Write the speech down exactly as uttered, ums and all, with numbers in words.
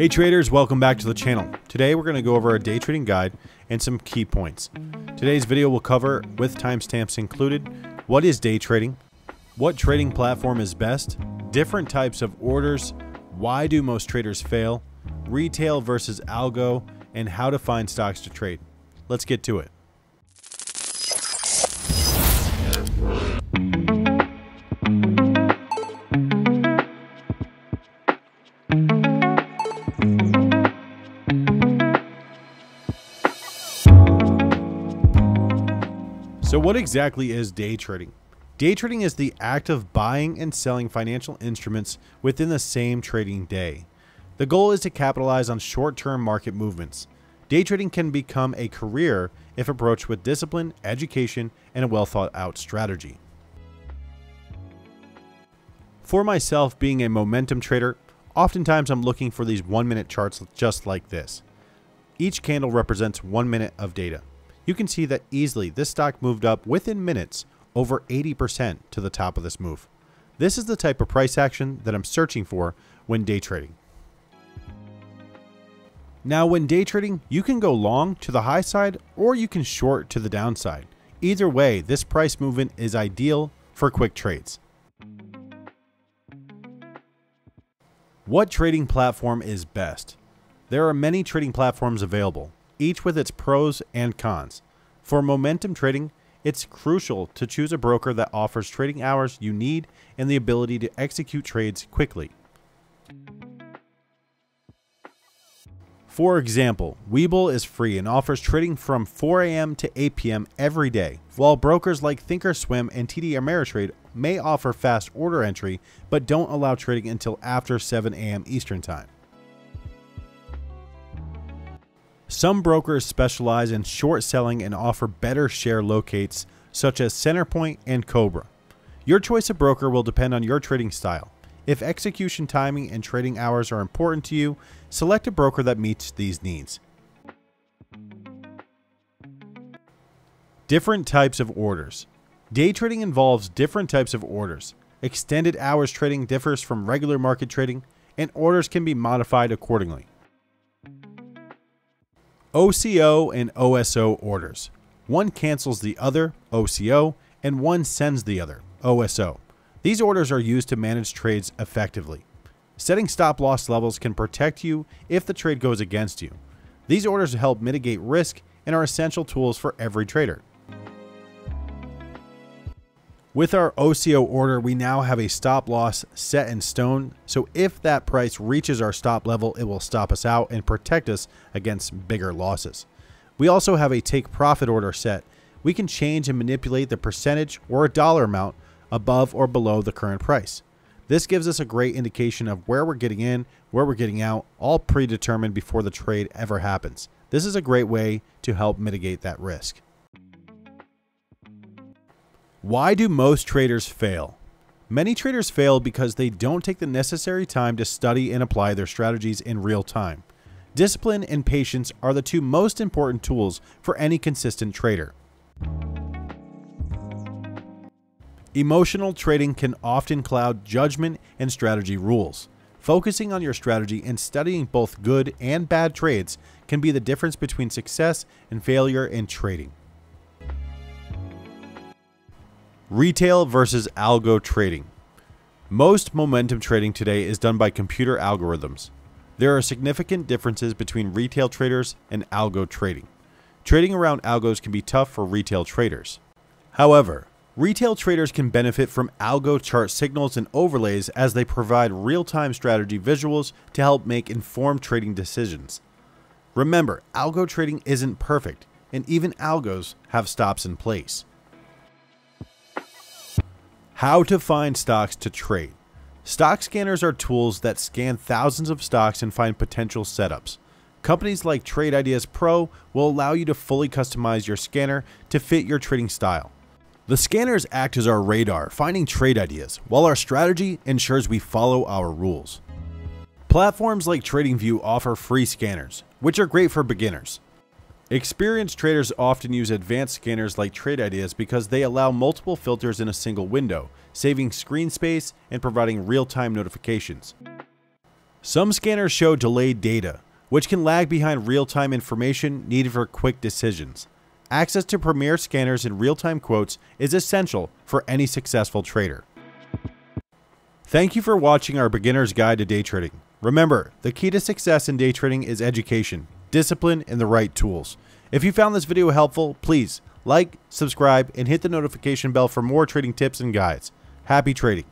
Hey traders, welcome back to the channel. Today we're going to go over our day trading guide and some key points. Today's video will cover, with timestamps included, what is day trading, what trading platform is best, different types of orders, why do most traders fail, retail versus algo, and how to find stocks to trade. Let's get to it. So what exactly is day trading? Day trading is the act of buying and selling financial instruments within the same trading day. The goal is to capitalize on short-term market movements. Day trading can become a career if approached with discipline, education, and a well-thought-out strategy. For myself, being a momentum trader, oftentimes I'm looking for these one-minute charts just like this. Each candle represents one minute of data. You can see that easily this stock moved up within minutes over eighty percent to the top of this move. This is the type of price action that I'm searching for when day trading. Now when day trading, you can go long to the high side or you can short to the downside. Either way, this price movement is ideal for quick trades. What trading platform is best? There are many trading platforms available, each with its pros and cons. For momentum trading, it's crucial to choose a broker that offers trading hours you need and the ability to execute trades quickly. For example, Webull is free and offers trading from four A M to eight P M every day, while brokers like Thinkorswim and T D Ameritrade may offer fast order entry but don't allow trading until after seven A M Eastern Time. Some brokers specialize in short selling and offer better share locates such as Centerpoint and Cobra. Your choice of broker will depend on your trading style. If execution timing and trading hours are important to you, select a broker that meets these needs. Different types of orders. Day trading involves different types of orders. Extended hours trading differs from regular market trading, and orders can be modified accordingly. O C O and O S O orders. One cancels the other, O C O, and one sends the other, O S O. These orders are used to manage trades effectively. Setting stop-loss levels can protect you if the trade goes against you. These orders help mitigate risk and are essential tools for every trader. With our O C O order, we now have a stop loss set in stone, so if that price reaches our stop level, it will stop us out and protect us against bigger losses. We also have a take profit order set. We can change and manipulate the percentage or a dollar amount above or below the current price. This gives us a great indication of where we're getting in, where we're getting out, all predetermined before the trade ever happens. This is a great way to help mitigate that risk. Why do most traders fail? Many traders fail because they don't take the necessary time to study and apply their strategies in real time. Discipline and patience are the two most important tools for any consistent trader. Emotional trading can often cloud judgment and strategy rules. Focusing on your strategy and studying both good and bad trades can be the difference between success and failure in trading. Retail versus algo trading. Most momentum trading today is done by computer algorithms. There are significant differences between retail traders and algo trading. Trading around algos can be tough for retail traders. However, retail traders can benefit from algo chart signals and overlays as they provide real-time strategy visuals to help make informed trading decisions. Remember, algo trading isn't perfect, and even algos have stops in place. How to find stocks to trade. Stock scanners are tools that scan thousands of stocks and find potential setups. Companies like Trade Ideas Pro will allow you to fully customize your scanner to fit your trading style. The scanners act as our radar, finding trade ideas, while our strategy ensures we follow our rules. Platforms like TradingView offer free scanners, which are great for beginners. Experienced traders often use advanced scanners like Trade Ideas because they allow multiple filters in a single window, saving screen space and providing real-time notifications. Some scanners show delayed data, which can lag behind real-time information needed for quick decisions. Access to premier scanners and real-time quotes is essential for any successful trader. Thank you for watching our beginner's guide to day trading. Remember, the key to success in day trading is education, discipline, and the right tools. If you found this video helpful, please like, subscribe, and hit the notification bell for more trading tips and guides. Happy trading!